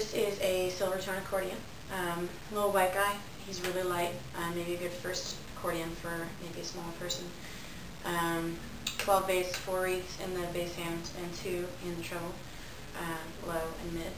This is a Silvertone accordion. Little white guy. He's really light. Maybe a good first accordion for maybe a smaller person. 12 bass, 4 reeds in the bass hand, and 2 in the treble, low and mid.